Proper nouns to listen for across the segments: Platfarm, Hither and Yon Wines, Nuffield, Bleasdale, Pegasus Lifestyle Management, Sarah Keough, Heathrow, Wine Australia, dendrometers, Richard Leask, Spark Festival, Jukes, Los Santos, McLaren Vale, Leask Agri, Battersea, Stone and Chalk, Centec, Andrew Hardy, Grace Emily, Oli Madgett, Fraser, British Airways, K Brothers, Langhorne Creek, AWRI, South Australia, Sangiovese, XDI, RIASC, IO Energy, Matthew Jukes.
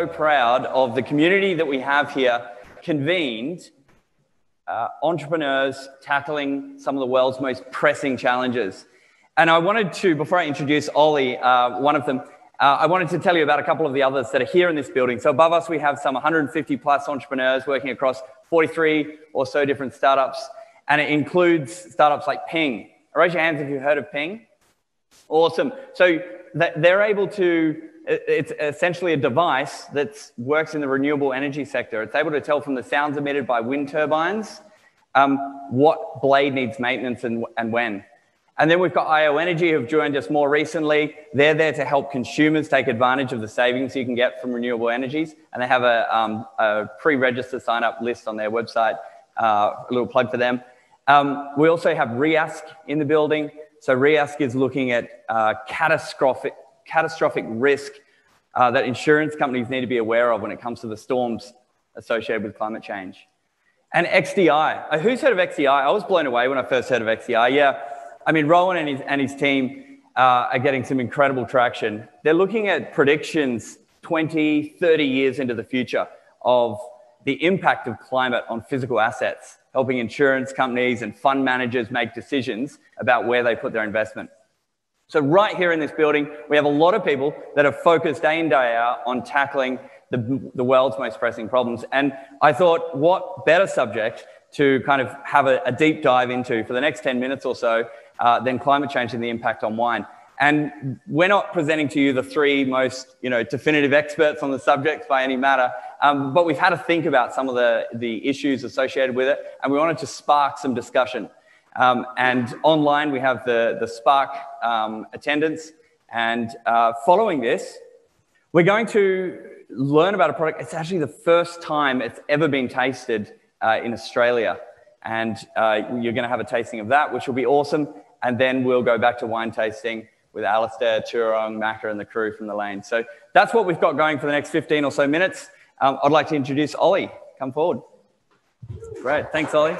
so proud of the community that we have here, convened entrepreneurs tackling some of the world's most pressing challenges. And I wanted to, before I introduce Oli, one of them, I wanted to tell you about a couple of the others that are here in this building. So above us, we have some 150 plus entrepreneurs working across 43 or so different startups. And it includes startups like Ping. Raise your hands if you've heard of Ping. Awesome. So they're able to, it's essentially a device that works in the renewable energy sector. It's able to tell from the sounds emitted by wind turbines what blade needs maintenance and when. And then we've got IO Energy, who've joined us more recently. They're there to help consumers take advantage of the savings you can get from renewable energies. And they have a pre-register sign-up list on their website. A little plug for them. We also have RIASC in the building. So RIASC is looking at catastrophic risk that insurance companies need to be aware of when it comes to the storms associated with climate change. And XDI. Who's heard of XDI? I was blown away when I first heard of XDI. Yeah. I mean, Rowan and his team are getting some incredible traction. They're looking at predictions 20, 30 years into the future of the impact of climate on physical assets, helping insurance companies and fund managers make decisions about where they put their investment. So right here in this building, we have a lot of people that are focused day in, day out on tackling the world's most pressing problems. And I thought, what better subject to kind of have a deep dive into for the next 10 minutes or so than climate change and the impact on wine. And we're not presenting to you the three most, definitive experts on the subject by any matter, but we've had to think about some of the issues associated with it, and we wanted to spark some discussion. And online, we have the Spark attendance. And following this, we're going to learn about a product. It's actually the first time it's ever been tasted in Australia. And you're going to have a tasting of that, which will be awesome. And then we'll go back to wine tasting with Alistair, Turong, Macca, and the crew from the Lane. So that's what we've got going for the next 15 or so minutes. I'd like to introduce Oli. Come forward. Great. Thanks, Oli.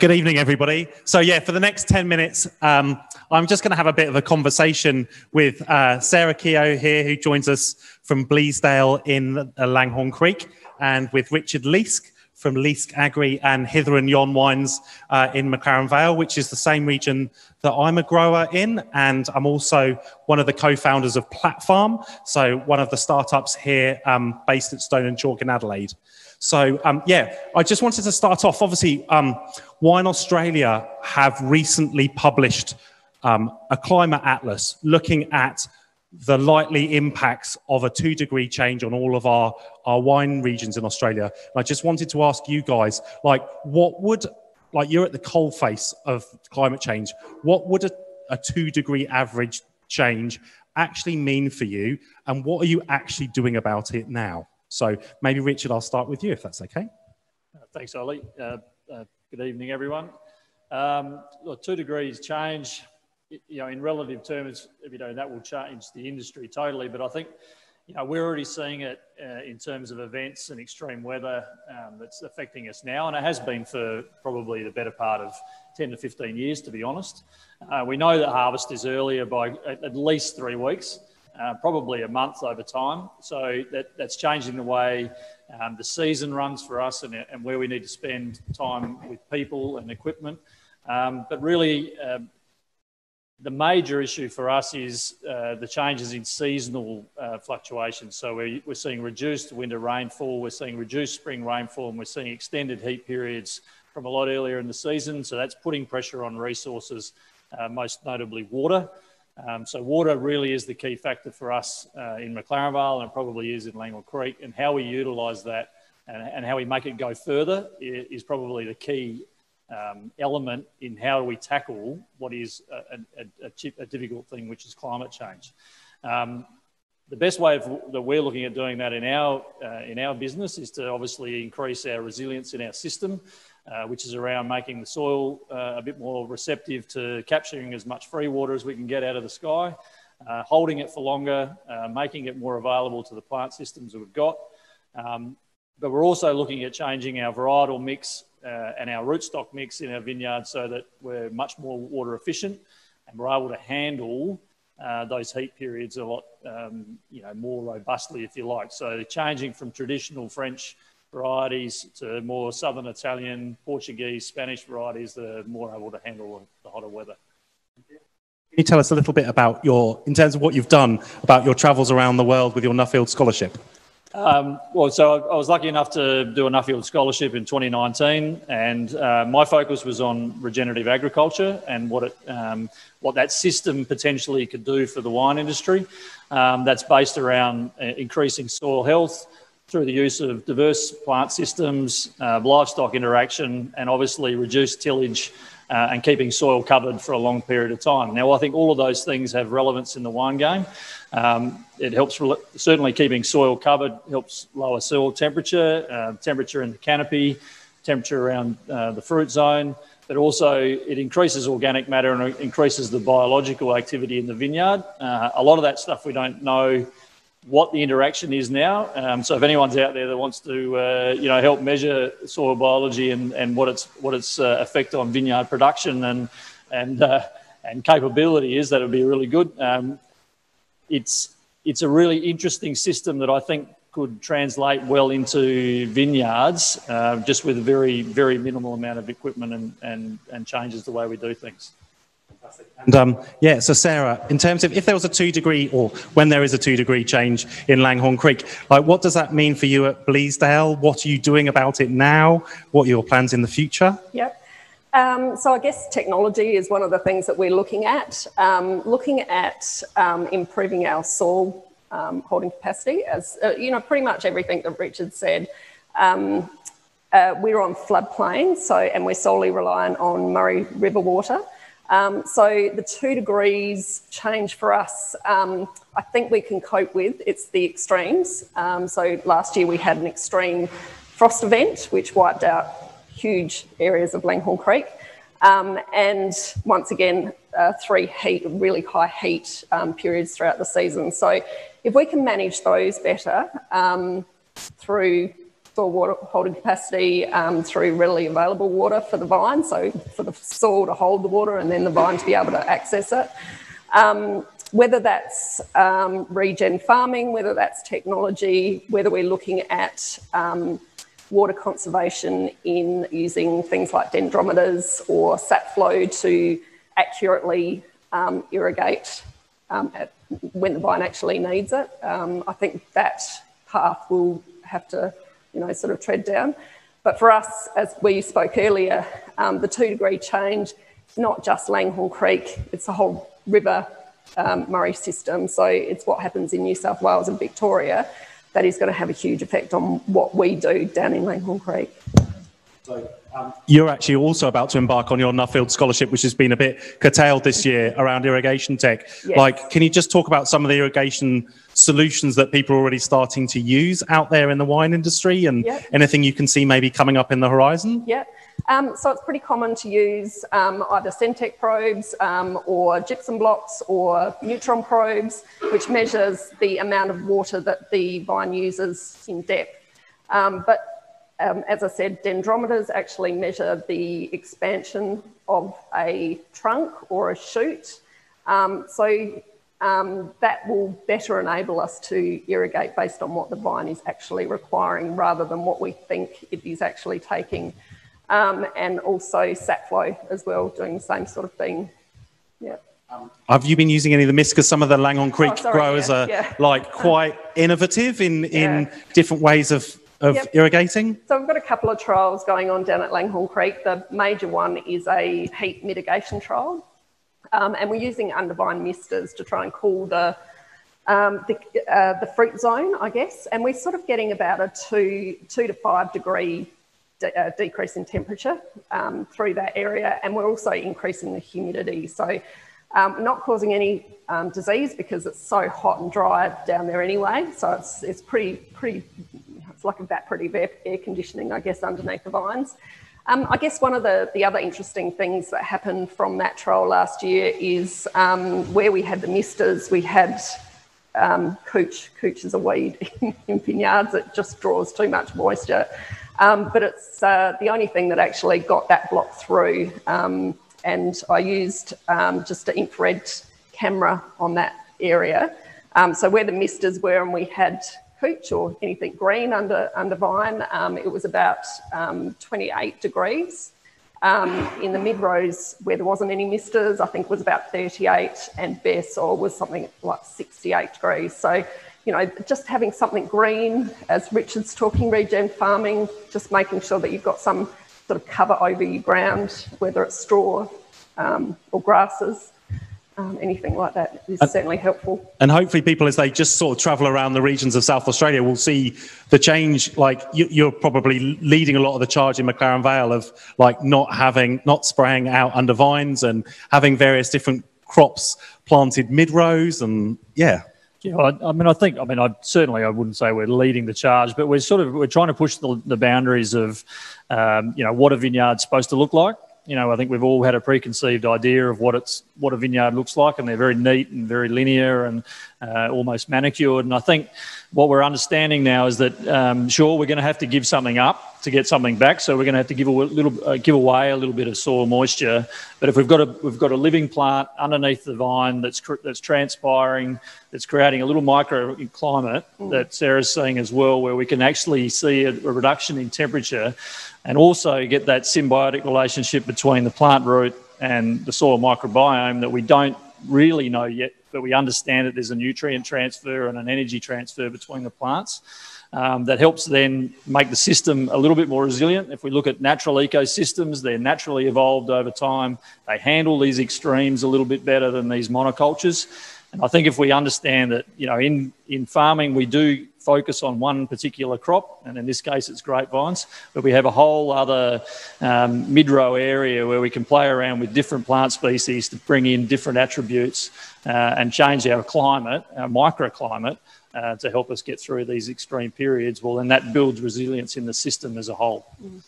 Good evening, everybody. So yeah, for the next 10 minutes, I'm just going to have a bit of a conversation with Sarah Keough here, who joins us from Bleasdale in Langhorne Creek, and with Richard Leask from Leask Agri and Hither and Yon Wines in McLaren Vale, which is the same region that I'm a grower in. And I'm also one of the co-founders of Platfarm, so one of the startups here based at Stone and Chalk in Adelaide. So yeah, I just wanted to start off, obviously, Wine Australia have recently published a climate atlas looking at the likely impacts of a 2-degree change on all of our wine regions in Australia. And I just wanted to ask you guys, like you're at the coalface of climate change, what would a 2-degree average change actually mean for you? And what are you actually doing about it now? So maybe Richard, I'll start with you if that's okay. Thanks, Oli. Good evening, everyone. Look, 2 degrees change, in relative terms, that will change the industry totally. But I think, we're already seeing it in terms of events and extreme weather that's affecting us now. And it has been for probably the better part of 10 to 15 years, to be honest. We know that harvest is earlier by at least 3 weeks, probably a month over time. So that's changing the way the season runs for us and where we need to spend time with people and equipment. But really, the major issue for us is the changes in seasonal fluctuations. So we're seeing reduced winter rainfall, we're seeing reduced spring rainfall, and we're seeing extended heat periods from a lot earlier in the season. So that's putting pressure on resources, most notably water. So water really is the key factor for us in McLaren Vale, and it probably is in Langhorne Creek. And how we utilise that and how we make it go further is probably the key element in how we tackle what is a difficult thing, which is climate change. The best way that we're looking at doing that in our business is to obviously increase our resilience in our system, which is around making the soil a bit more receptive to capturing as much free water as we can get out of the sky, holding it for longer, making it more available to the plant systems that we've got. But we're also looking at changing our varietal mix and our rootstock mix in our vineyards so that we're much more water efficient and we're able to handle those heat periods a lot more robustly, if you like. So changing from traditional French varieties to more southern Italian, Portuguese, Spanish varieties that are more able to handle the hotter weather. Can you tell us a little bit about your, in terms of what you've done, about your travels around the world with your Nuffield Scholarship? Well, so I was lucky enough to do a Nuffield Scholarship in 2019, and my focus was on regenerative agriculture and what that system potentially could do for the wine industry. That's based around increasing soil health through the use of diverse plant systems, livestock interaction, and obviously reduced tillage and keeping soil covered for a long period of time. Now, I think all of those things have relevance in the wine game. It helps, certainly keeping soil covered helps lower soil temperature, temperature in the canopy, temperature around the fruit zone, but also it increases organic matter and increases the biological activity in the vineyard. A lot of that stuff we don't know what the interaction is now. So if anyone's out there that wants to help measure soil biology and what its effect on vineyard production and capability is, that would be really good. It's a really interesting system that I think could translate well into vineyards, just with a very, very minimal amount of equipment and changes the way we do things. And yeah, so Sarah, in terms of if there was a 2 degree, or when there is a 2 degree change in Langhorne Creek, like what does that mean for you at Bleasdale? What are you doing about it now? What are your plans in the future? Yep. So I guess technology is one of the things that we're looking at. Improving our soil holding capacity, as pretty much everything that Richard said. We're on floodplains, and we're solely reliant on Murray River water. So the 2 degrees change for us, I think we can cope with. It's the extremes. So last year we had an extreme frost event which wiped out huge areas of Langhorne Creek. And once again, 3 really high heat periods throughout the season. So if we can manage those better through soil water holding capacity, through readily available water for the vine, so for the soil to hold the water and then the vine to be able to access it. Whether that's regen farming, whether that's technology, whether we're looking at water conservation in using things like dendrometers or sap flow to accurately irrigate when the vine actually needs it. I think that path will have to sort of tread down. But for us, as we spoke earlier, the 2 degree change, it's not just Langhorne Creek, it's the whole river Murray system. So it's what happens in New South Wales and Victoria that is going to have a huge effect on what we do down in Langhorne Creek. So, you're actually also about to embark on your Nuffield Scholarship, which has been a bit curtailed this year around irrigation tech. Yes. Like, can you just talk about some of the irrigation solutions that people are already starting to use out there in the wine industry, and anything you can see maybe coming up in the horizon? Yeah, so it's pretty common to use either Centec probes or gypsum blocks or neutron probes, which measures the amount of water that the vine uses in depth. As I said, dendrometers actually measure the expansion of a trunk or a shoot. That will better enable us to irrigate based on what the vine is actually requiring rather than what we think it is actually taking. And also sap flow as well, doing the same sort of thing. Yeah. Have you been using any of the MISC? Because some of the Langhorne Creek growers are like quite innovative in different ways of irrigating? So we've got a couple of trials going on down at Langhorne Creek. The major one is a heat mitigation trial. And we're using undervine misters to try and cool the fruit zone, I guess. And we're sort of getting about a 2 to 5 degree decrease in temperature through that area. And we're also increasing the humidity. So not causing any disease because it's so hot and dry down there anyway. So it's pretty... It's like evaporative air conditioning, I guess, underneath the vines. I guess one of the other interesting things that happened from that trial last year is where we had the misters, we had couch. Couch is a weed in vineyards. It just draws too much moisture. But it's the only thing that actually got that block through. And I used just an infrared camera on that area. So where the misters were and we had hooch or anything green under vine, it was about 28 degrees. In the mid-rows where there wasn't any misters, I think it was about 38, and bare soil was something like 68 degrees. So, you know, just having something green, as Richard's talking, regen farming, just making sure that you've got some sort of cover over your ground, whether it's straw or grasses. Anything like that is certainly helpful. And hopefully people, as they just sort of travel around the regions of South Australia, will see the change. Like you're probably leading a lot of the charge in McLaren Vale of like not spraying out under vines and having various different crops planted mid-rows and yeah. Yeah, well, I wouldn't say we're leading the charge, but we're trying to push the boundaries of, you know, what a vineyard's supposed to look like. You know, I think we've all had a preconceived idea of what a vineyard looks like, and they're very neat and very linear and almost manicured. And I think what we're understanding now is that, sure, we're going to have to give something up to get something back. So we're going to have to give away a little bit of soil moisture. But if we've got a living plant underneath the vine that's transpiring, that's creating a little microclimate that Sarah's seeing as well, where we can actually see a reduction in temperature. And also get that symbiotic relationship between the plant root and the soil microbiome that we don't really know yet, but we understand that there's a nutrient transfer and an energy transfer between the plants that helps then make the system a little bit more resilient. If we look at natural ecosystems, they're naturally evolved over time. They handle these extremes a little bit better than these monocultures. And I think if we understand that, you know, in farming we do focus on one particular crop, and in this case it's grapevines, but we have a whole other mid-row area where we can play around with different plant species to bring in different attributes and change our climate, our microclimate, to help us get through these extreme periods. Well, then that builds resilience in the system as a whole. Mm-hmm.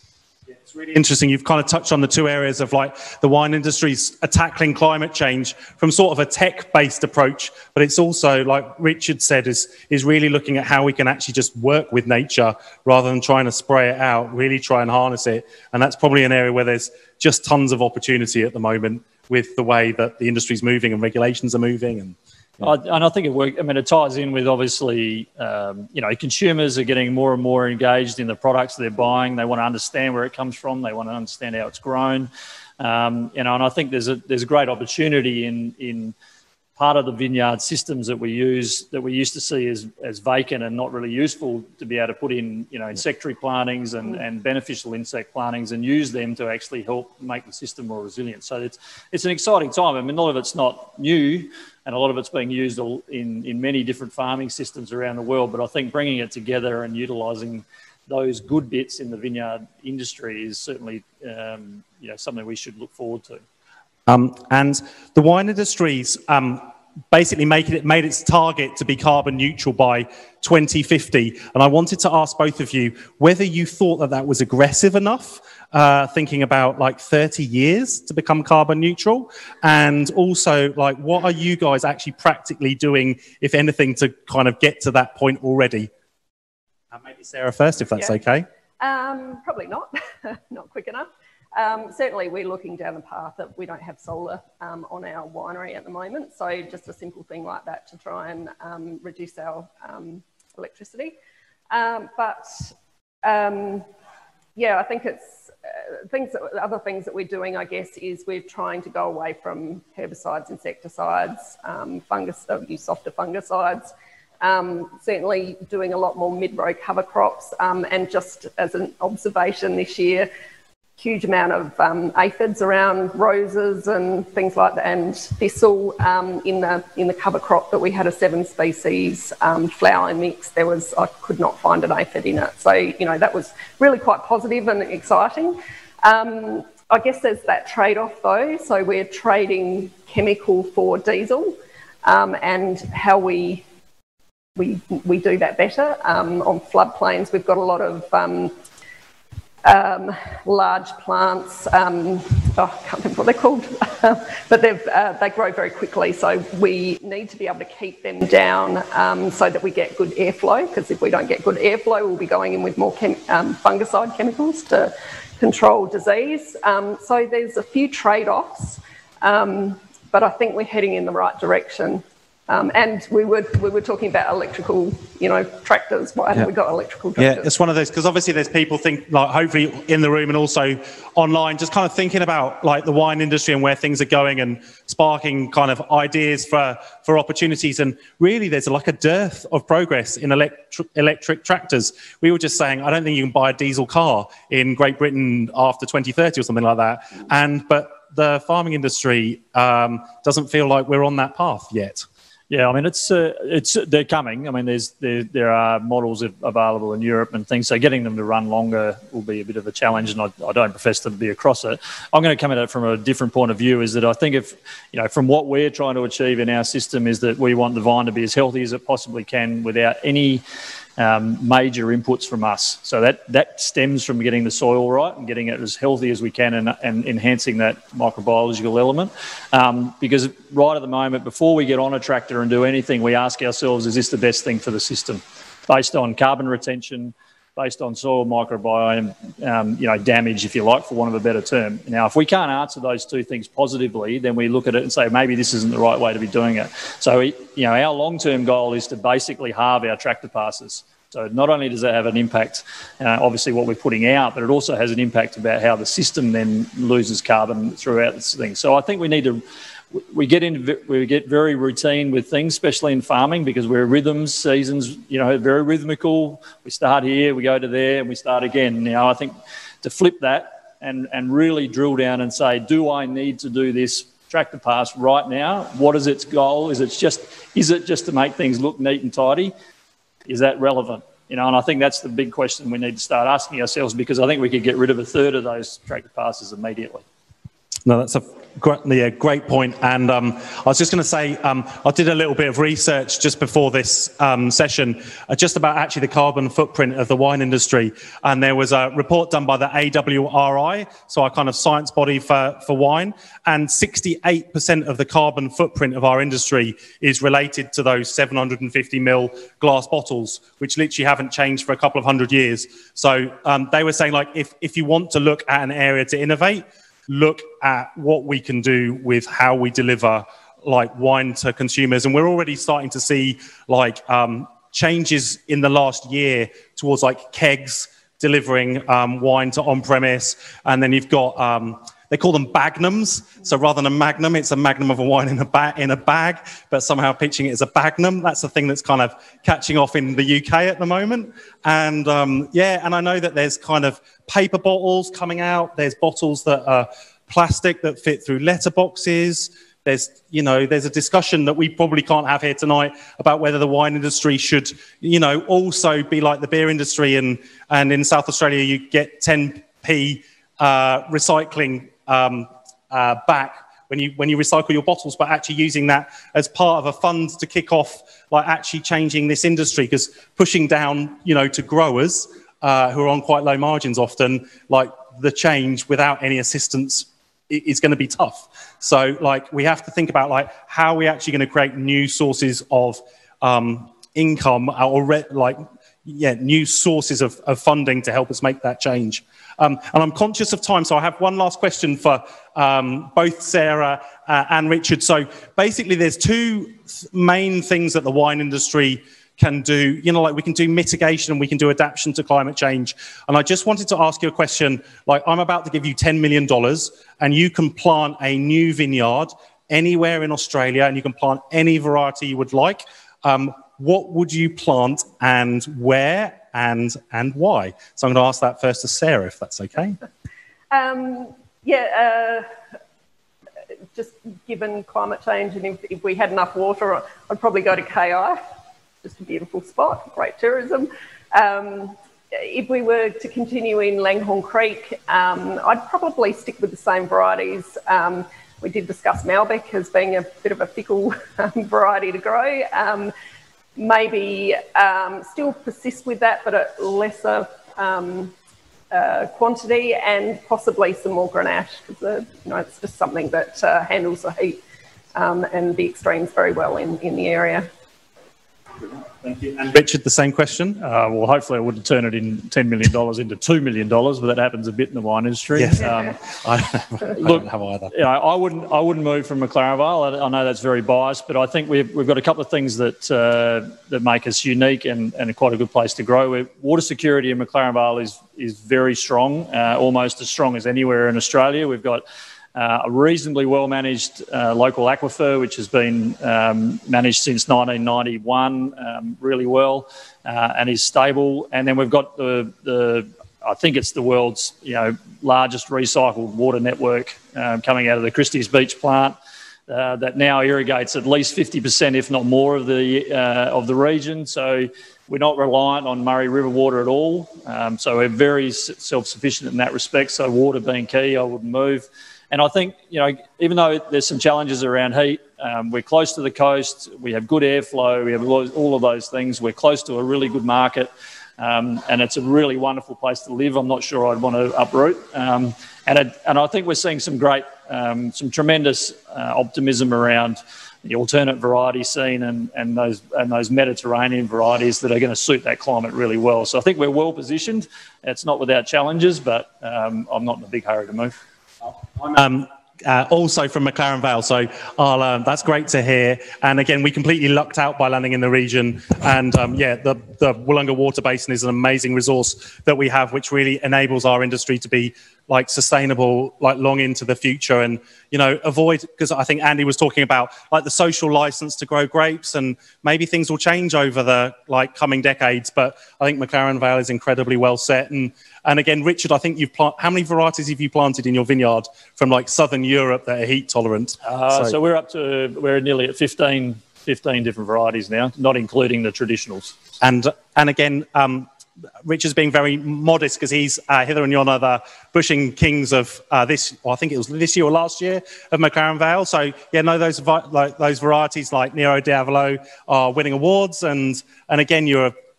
Yeah, it's really interesting. You've kind of touched on the two areas of like the wine industry's tackling climate change from sort of a tech-based approach, but it's also, like Richard said, is really looking at how we can actually just work with nature rather than trying to spray it out, really try and harness it. And that's probably an area where there's just tons of opportunity at the moment with the way that the industry's moving and regulations are moving. And I think it worked. I mean, it ties in with obviously, you know, consumers are getting more and more engaged in the products they're buying. They want to understand where it comes from. They want to understand how it's grown. You know, and I think there's a great opportunity in part of the vineyard systems that we use that we used to see as vacant and not really useful, to be able to put in, you know, insectary plantings and beneficial insect plantings and use them to actually help make the system more resilient. So it's an exciting time. I mean, a lot of it's not new, and a lot of it's being used in many different farming systems around the world. But I think bringing it together and utilising those good bits in the vineyard industry is certainly you know, something we should look forward to. And the wine industry's basically made its target to be carbon neutral by 2050. And I wanted to ask both of you whether you thought that that was aggressive enough, thinking about like 30 years to become carbon neutral, and also like what are you guys actually practically doing, if anything, to kind of get to that point already? And maybe Sarah first, if that's okay. Probably not, not quick enough. Certainly we're looking down the path that we don't have solar on our winery at the moment, so just a simple thing like that to try and reduce our electricity. Yeah, I think it's other things that we're doing, I guess, is we're trying to go away from herbicides, insecticides, use softer fungicides. Certainly doing a lot more mid-row cover crops, and just as an observation this year, huge amount of aphids around roses and things like that, and thistle in the cover crop that we had, a 7 species flower mix. There was, I could not find an aphid in it. So, you know, that was really quite positive and exciting. I guess there's that trade-off though. So we're trading chemical for diesel, and how we do that better. On floodplains, we've got a lot of large plants, I can't remember what they're called, but they grow very quickly, so we need to be able to keep them down so that we get good airflow, because if we don't get good airflow, we'll be going in with more fungicide chemicals to control disease. So there's a few trade-offs but I think we're heading in the right direction. And we were talking about electrical, tractors. Why haven't we got electrical tractors? Yeah, it's one of those, because obviously there's people think, like, hopefully in the room and also online, just kind of thinking about like the wine industry and where things are going and sparking kind of ideas for opportunities. And really there's like a dearth of progress in electric tractors. We were just saying, I don't think you can buy a diesel car in Great Britain after 2030 or something like that. But the farming industry doesn't feel like we're on that path yet. Yeah, I mean, it's they're coming. I mean, there are models available in Europe and things, so getting them to run longer will be a bit of a challenge, and I don't profess to be across it. I'm going to come at it from a different point of view, is that I think if, from what we're trying to achieve in our system is that we want the vine to be as healthy as it possibly can without any major inputs from us. So that stems from getting the soil right and getting it as healthy as we can and enhancing that microbiological element. Because right at the moment, before we get on a tractor and do anything, we ask ourselves, is this the best thing for the system? Based on carbon retention, based on soil microbiome, damage, if you like, for want of a better term. Now, if we can't answer those two things positively, then we look at it and say, maybe this isn't the right way to be doing it. So, our long-term goal is to basically halve our tractor passes. So not only does that have an impact, obviously, what we're putting out, but it also has an impact about how the system then loses carbon throughout this thing. So I think we need to... We get very routine with things, especially in farming, because we're rhythms, seasons, very rhythmical. We start here, we go to there, and we start again. Now, I think to flip that and really drill down and say, do I need to do this tractor pass right now? What is its goal? Is it just to make things look neat and tidy? Is that relevant? And I think that's the big question we need to start asking ourselves, because I think we could get rid of a third of those tractor passes immediately. No, that's a great point. And I was just going to say, I did a little bit of research just before this session, just about actually the carbon footprint of the wine industry. And there was a report done by the AWRI, so our kind of science body for wine, and 68% of the carbon footprint of our industry is related to those 750ml glass bottles, which literally haven't changed for a couple of hundred years. So they were saying, like, if you want to look at an area to innovate, look at what we can do with how we deliver like wine to consumers. And we're already starting to see like changes in the last year towards like kegs delivering wine to on-premise. And then you've got, they call them bagnums. So rather than a magnum, it's a magnum of a wine in a bag, but somehow pitching it as a bagnum. That's the thing that's kind of catching off in the UK at the moment. And and I know that there's kind of paper bottles coming out. There's bottles that are plastic that fit through letterboxes. There's, there's a discussion that we probably can't have here tonight about whether the wine industry should, also be like the beer industry. And in South Australia, you get 10p recycling back when you recycle your bottles, but actually using that as part of a fund to kick off, like actually changing this industry, because pushing down, to growers who are on quite low margins often, like the change without any assistance is going to be tough. So like we have to think about like how we're actually going to create new sources of income or new sources of funding to help us make that change. And I'm conscious of time, so I have one last question for both Sarah and Richard. So basically there's two main things that the wine industry can do. Like we can do mitigation and we can do adaptation to climate change. And I just wanted to ask you a question. Like I'm about to give you $10 million and you can plant a new vineyard anywhere in Australia and you can plant any variety you would like. What would you plant and where and why? So I'm going to ask that first to Sarah, if that's okay. Just given climate change, and if we had enough water, I'd probably go to KI. Just a beautiful spot, great tourism. If we were to continue in Langhorne Creek, I'd probably stick with the same varieties. We did discuss Malbec as being a bit of a fickle variety to grow. Maybe still persist with that, but at lesser quantity, and possibly some more Grenache, because it's just something that handles the heat and the extremes very well in the area. Thank you. And Richard, the same question. Well, hopefully I wouldn't turn it in $10 million into $2 million, but that happens a bit in the wine industry. Yes. I don't have either. You know, I wouldn't move from McLaren Vale. I know that's very biased, but I think we've got a couple of things that that make us unique and quite a good place to grow. Water security in McLaren Vale is very strong, almost as strong as anywhere in Australia. We've got a reasonably well-managed local aquifer, which has been managed since 1991 really well and is stable. And then we've got the I think it's the world's largest recycled water network coming out of the Christie's Beach plant that now irrigates at least 50%, if not more, of the region. So we're not reliant on Murray River water at all. So we're very self-sufficient in that respect. So water being key, I wouldn't move. And I think, even though there's some challenges around heat, we're close to the coast, we have good airflow, we have all of those things, we're close to a really good market, and it's a really wonderful place to live. I'm not sure I'd want to uproot. And I think we're seeing some great, some tremendous optimism around the alternate variety scene and those Mediterranean varieties that are going to suit that climate really well. So I think we're well positioned. It's not without challenges, but I'm not in a big hurry to move. Also from McLaren Vale, so that's great to hear. And again, we completely lucked out by landing in the region. And yeah, the Wollonga Water Basin is an amazing resource that we have, which really enables our industry to be sustainable, long into the future. And avoid, because I think Andy was talking about the social license to grow grapes, and maybe things will change over the coming decades. But I think McLaren Vale is incredibly well set. And again, Richard, I think you've how many varieties have you planted in your vineyard from southern Europe that are heat tolerant? So we're nearly at 15 different varieties now, not including the traditionals. And again, Richard's being very modest because he's Hither and Yon are the bushing kings of I think it was this year or last year of McLaren Vale. So yeah, no, those varieties like Nero Diavolo are winning awards, and again,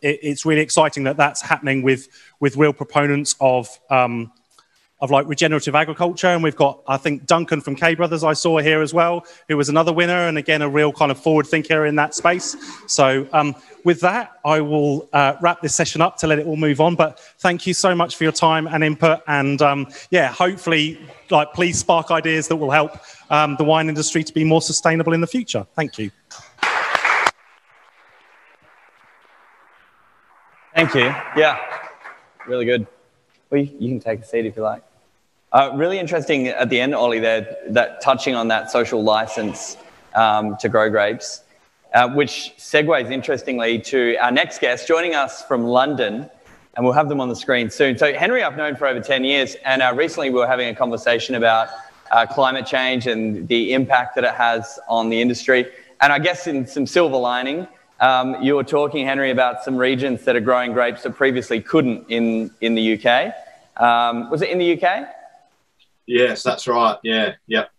it's really exciting that that's happening with real proponents of regenerative agriculture. And we've got, I think, Duncan from K Brothers I saw here as well, who was another winner, and again, a real kind of forward thinker in that space. So with that, I will wrap this session up to let it all move on. But thank you so much for your time and input. And yeah, hopefully, please spark ideas that will help the wine industry to be more sustainable in the future. Thank you. Thank you. Yeah, really good. Well, you can take a seat if you like. Really interesting at the end, Oli, there, touching on that social license to grow grapes, which segues interestingly to our next guest joining us from London, and we'll have them on the screen soon. So Henry, I've known for over 10 years, and recently we were having a conversation about climate change and the impact that it has on the industry. And I guess in some silver lining, you were talking, Henry, about some regions that are growing grapes that previously couldn't in the UK. Was it in the UK? Yes, that's right. Yeah, yep.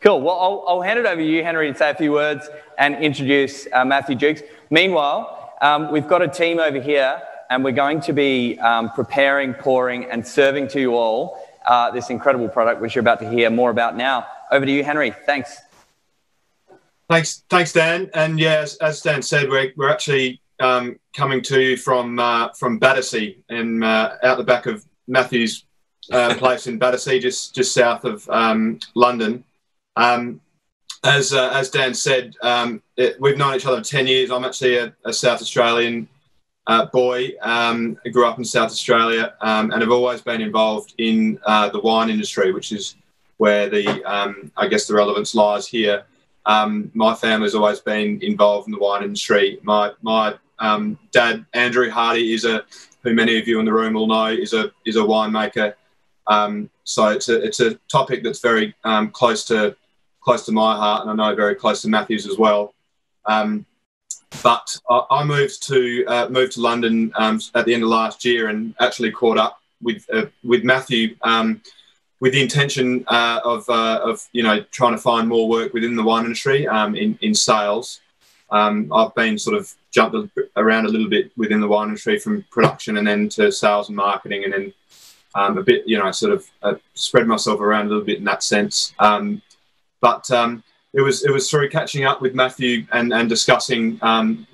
Cool. Well, I'll hand it over to you, Henry, to say a few words and introduce Matthew Jukes. Meanwhile, we've got a team over here, and we're going to be preparing, pouring, and serving to you all this incredible product, which you're about to hear more about now. Over to you, Henry. Thanks. Thanks, Dan. And yeah, as Dan said, we're actually coming to you from Battersea, and out the back of Matthew's place in Battersea, just south of London. As Dan said, we've known each other for 10 years. I'm actually a South Australian boy. I grew up in South Australia, and have always been involved in the wine industry, which is where I guess the relevance lies here. My family's always been involved in the wine industry. My dad, Andrew Hardy, who many of you in the room will know, is a winemaker. So it's a topic that's very close to my heart, and I know very close to Matthew's as well. But I moved to London at the end of last year, and actually caught up with Matthew. With the intention of trying to find more work within the wine industry in sales. I've been sort of jumped around a little bit within the wine industry, from production and then to sales and marketing, and then a bit spread myself around a little bit in that sense. But it was through catching up with Matthew and discussing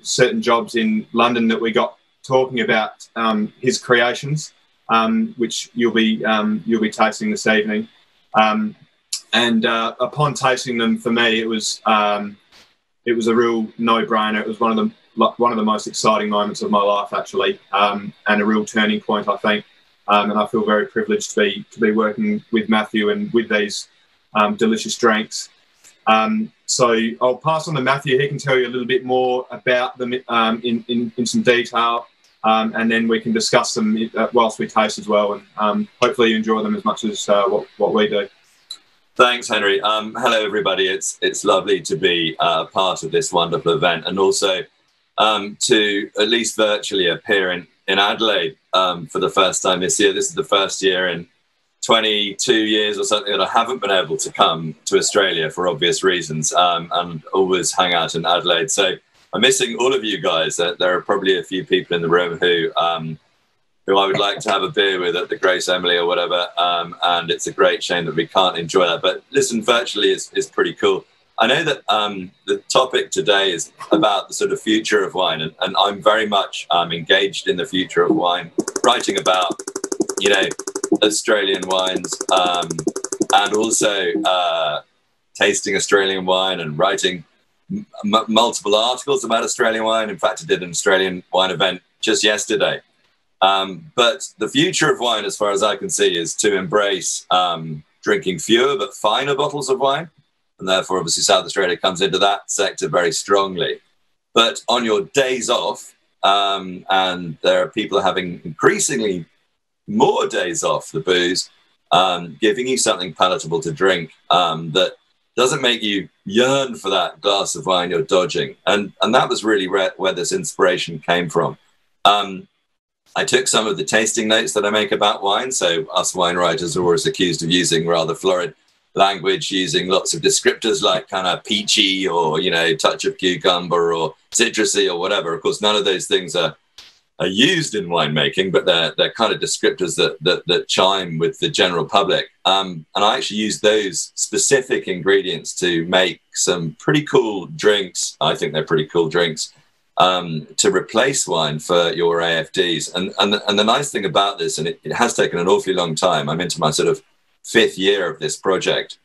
certain jobs in London that we got talking about his creations, which you'll be tasting this evening. And upon tasting them, for me, it was a real no-brainer. It was one of the most exciting moments of my life, actually, and a real turning point, I think. And I feel very privileged to be working with Matthew and with these delicious drinks. So I'll pass on to Matthew. He can tell you a little bit more about them in some detail, and then we can discuss them whilst we taste as well. And hopefully you enjoy them as much as what we do. Thanks, Henry. Hello, everybody. It's lovely to be part of this wonderful event, and also to at least virtually appear in Adelaide for the first time this year. This is the first year in 22 years or something that I haven't been able to come to Australia for obvious reasons, and always hang out in Adelaide. So I'm missing all of you guys. There are probably a few people in the room who I would like to have a beer with at the Grace Emily or whatever, and it's a great shame that we can't enjoy that. But listen, virtually is pretty cool. I know that the topic today is about the sort of future of wine, and I'm very much engaged in the future of wine, writing about, you know, Australian wines, and also tasting Australian wine and writing multiple articles about Australian wine. In fact, I did an Australian wine event just yesterday. But the future of wine, as far as I can see, is to embrace drinking fewer but finer bottles of wine. And therefore, obviously, South Australia comes into that sector very strongly. But on your days off, and there are people having increasingly more days off the booze, giving you something palatable to drink that doesn't make you yearn for that glass of wine you're dodging. And that was really where this inspiration came from. I took some of the tasting notes that I make about wine. So us wine writers are always accused of using rather florid language, using lots of descriptors like kind of peachy or, you know, touch of cucumber or citrusy or whatever. Of course, none of those things are used in winemaking, but they're kind of descriptors that chime with the general public. And I actually use those specific ingredients to make some pretty cool drinks. I think they're pretty cool drinks. To replace wine for your AFDs. And the nice thing about this, and it has taken an awfully long time, I'm into my sort of 5th year of this project.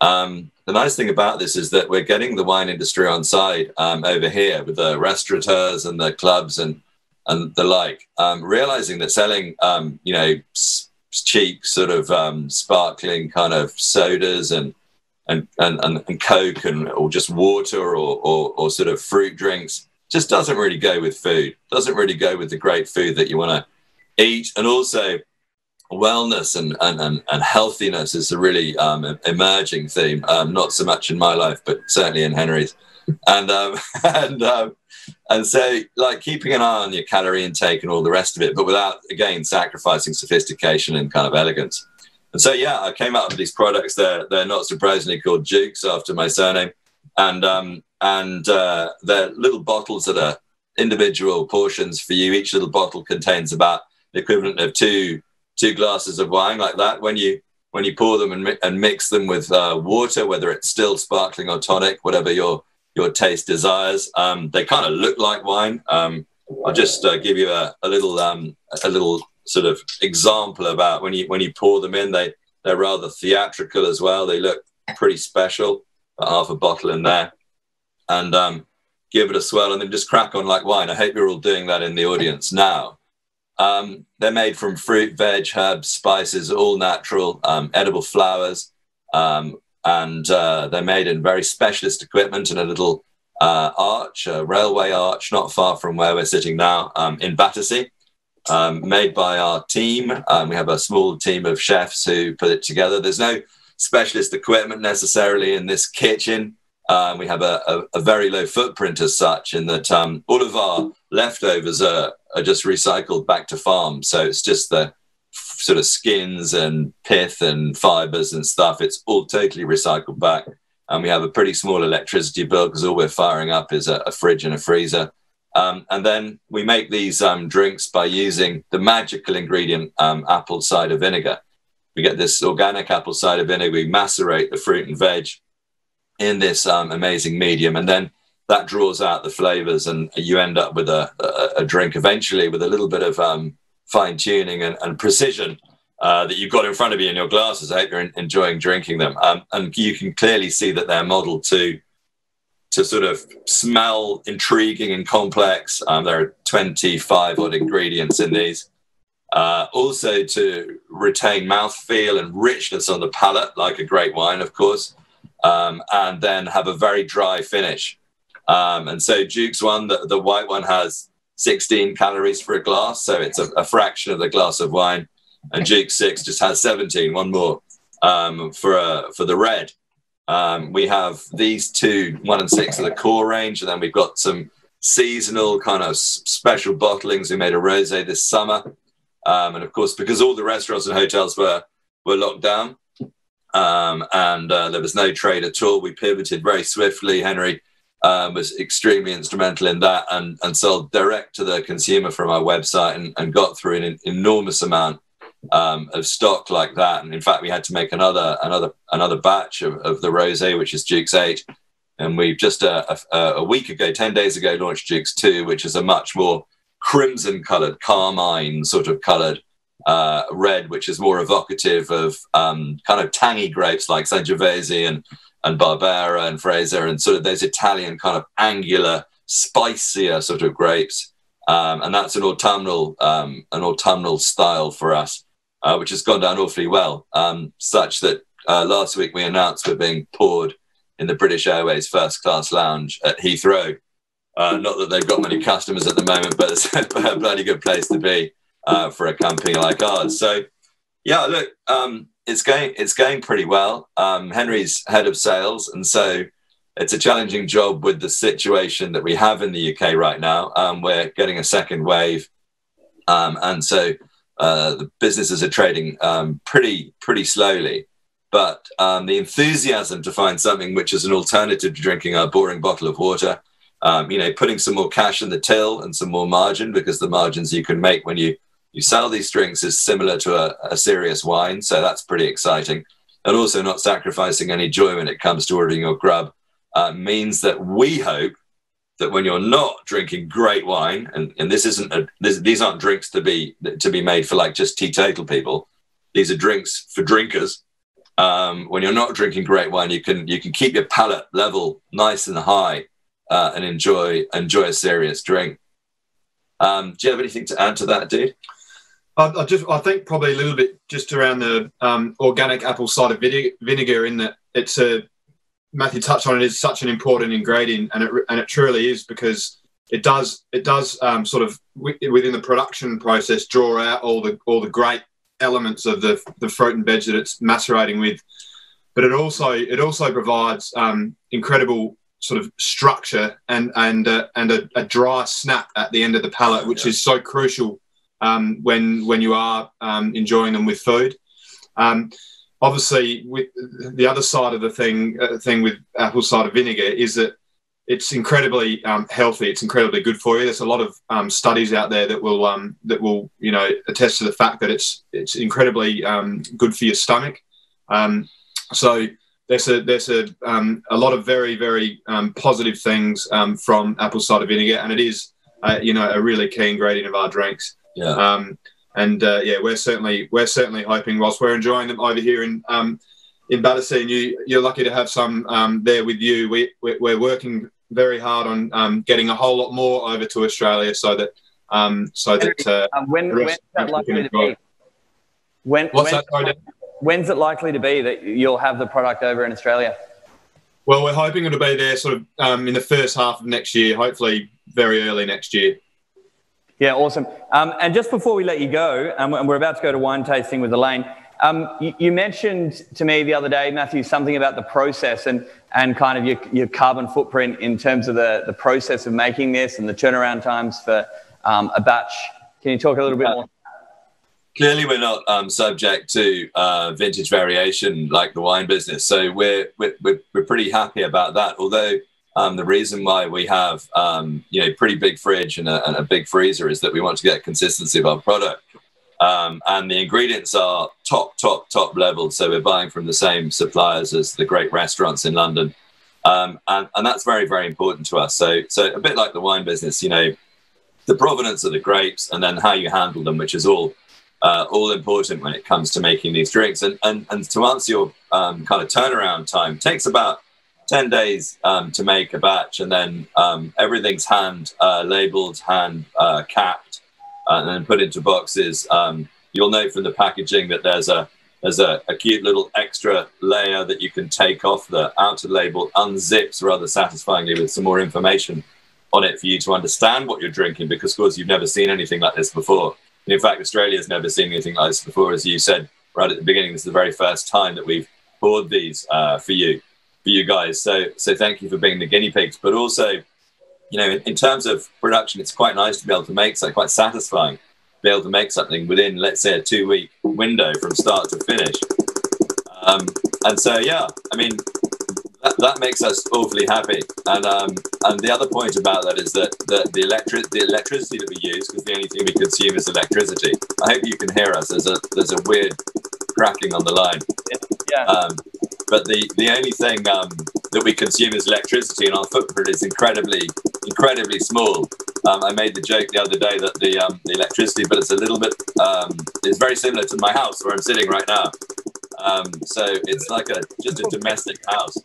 The nice thing about this is that we're getting the wine industry on side over here with the restaurateurs and the clubs and the like, realizing that selling, you know, cheap sort of sparkling kind of sodas and Coke or just water or sort of fruit drinks just doesn't really go with food, doesn't really go with the great food that you want to eat. And also wellness and healthiness is a really emerging theme, not so much in my life, but certainly in Henry's. And so, like, keeping an eye on your calorie intake and all the rest of it, but without, again, sacrificing sophistication and kind of elegance. And so, yeah, I came up with these products. They're not surprisingly called Jukes after my surname. And they're little bottles that are individual portions for you. Each little bottle contains about the equivalent of two glasses of wine, like that. When you pour them and mix them with water, whether it's still, sparkling, or tonic, whatever your taste desires, they kind of look like wine. I'll just give you a little sort of example about when you pour them in. They're rather theatrical as well. They look pretty special. Half a bottle in there. And give it a swirl and then just crack on like wine. I hope you're all doing that in the audience now. They're made from fruit, veg, herbs, spices, all natural, edible flowers. And they're made in very specialist equipment in a little arch, a railway arch, not far from where we're sitting now, in Battersea. Made by our team. We have a small team of chefs who put it together. There's no specialist equipment necessarily in this kitchen. We have a very low footprint as such, in that all of our leftovers are just recycled back to farm. So it's just the sort of skins and pith and fibres and stuff. It's all totally recycled back. And we have a pretty small electricity bill because all we're firing up is a fridge and a freezer. And then we make these drinks by using the magical ingredient, apple cider vinegar. We get this organic apple cider vinegar. We macerate the fruit and veg in this amazing medium, and then that draws out the flavors, and you end up with a drink eventually with a little bit of fine tuning and precision that you've got in front of you in your glasses. I hope you're enjoying drinking them. And you can clearly see that they're modeled to sort of smell intriguing and complex. There are 25 odd ingredients in these. Also to retain mouthfeel and richness on the palate, like a great wine, of course, and then have a very dry finish. And so Jukes one, the white one, has 16 calories for a glass, so it's a fraction of the glass of wine. And Jukes 6 just has 17, one more, for the red. We have these two, 1 and 6 of the core range, and then we've got some seasonal kind of special bottlings. We made a rosé this summer. And of course, because all the restaurants and hotels were locked down, and there was no trade at all, we pivoted very swiftly. Henry was extremely instrumental in that, and sold direct to the consumer from our website, and got through an enormous amount of stock like that. And in fact, we had to make another batch of the rosé, which is Jukes 8, and we've just a week ago, 10 days ago, launched Jukes 2, which is a much more crimson coloured, carmine sort of coloured red, which is more evocative of kind of tangy grapes like Sangiovese and Barbera and Fraser, and sort of those Italian kind of angular, spicier sort of grapes. And that's an autumnal style for us, which has gone down awfully well, such that last week we announced we're being poured in the British Airways first class lounge at Heathrow. Not that they've got many customers at the moment, but it's a bloody good place to be for a company like ours. So, yeah, look, it's going pretty well. Henry's head of sales, and so it's a challenging job with the situation that we have in the UK right now. We're getting a second wave, and so the businesses are trading pretty slowly. But the enthusiasm to find something which is an alternative to drinking our boring bottle of water. You know, putting some more cash in the till and some more margin, because the margins you can make when you sell these drinks is similar to a serious wine. So that's pretty exciting. And also not sacrificing any joy when it comes to ordering your grub means that we hope that when you're not drinking great wine, and this isn't these aren't drinks to be made for like just teetotal people. These are drinks for drinkers. When you're not drinking great wine, you can keep your palate level nice and high. And enjoy a serious drink. Do you have anything to add to that, dude? I think probably a little bit just around the organic apple cider vinegar, in that it's Matthew touched on it, is such an important ingredient, and it truly is, because it does sort of within the production process draw out all the great elements of the fruit and veg that it's macerating with, but it also provides incredible sort of structure and a dry snap at the end of the palate, which is so crucial when you are enjoying them with food. Obviously, with the other side of the thing with apple cider vinegar is that it's incredibly healthy. It's incredibly good for you. There's a lot of studies out there that will attest to the fact that it's incredibly good for your stomach. So. There's a lot of very, very positive things from apple cider vinegar, and it is a really key ingredient of our drinks. Yeah. We're certainly hoping, whilst we're enjoying them over here in Battersea, and you're lucky to have some there with you. We're working very hard on getting a whole lot more over to Australia, so that when's that likely to be? When's it likely to be that you'll have the product over in Australia? Well, we're hoping it'll be there sort of in the first half of next year, hopefully very early next year. Yeah, awesome. And just before we let you go, and we're about to go to wine tasting with Elaine, you mentioned to me the other day, Matthew, something about the process and kind of your carbon footprint in terms of the process of making this and the turnaround times for a batch. Can you talk a little bit more? Clearly, we're not subject to vintage variation like the wine business, so we're pretty happy about that. Although the reason why we have pretty big fridge and a big freezer is that we want to get consistency of our product, and the ingredients are top level. So we're buying from the same suppliers as the great restaurants in London, And that's very, very important to us. So a bit like the wine business, you know, the provenance of the grapes and then how you handle them, which is all important when it comes to making these drinks. And to answer your kind of turnaround time, takes about 10 days to make a batch, and then everything's hand labeled, hand capped, and then put into boxes. You'll know from the packaging that there's a cute little extra layer that you can take off. The outer label unzips rather satisfyingly with some more information on it for you to understand what you're drinking, because of course you've never seen anything like this before. And in fact, Australia's never seen anything like this before. As you said right at the beginning, this is the very first time that we've poured these for you guys. So thank you for being the guinea pigs. But also, you know, in terms of production, it's quite nice to be able to make something, quite satisfying, be able to make something within, let's say, a 2-week window from start to finish. And so, yeah, I mean, that makes us awfully happy. And the other point about that is that the electricity that we use, because the only thing we consume is electricity. I hope you can hear us. There's a weird cracking on the line. Yeah. But the only thing that we consume is electricity, and our footprint is incredibly, incredibly small. I made the joke the other day that the electricity, but it's a little bit, it's very similar to my house where I'm sitting right now. So it's like just a domestic house.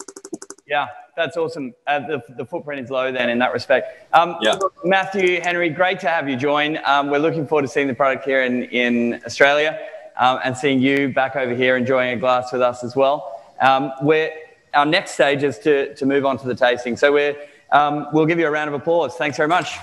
Yeah, that's awesome. The footprint is low then in that respect. Yeah. Matthew, Henry, great to have you join. We're looking forward to seeing the product here in Australia and seeing you back over here enjoying a glass with us as well. Our next stage is to move on to the tasting. So we'll give you a round of applause. Thanks very much.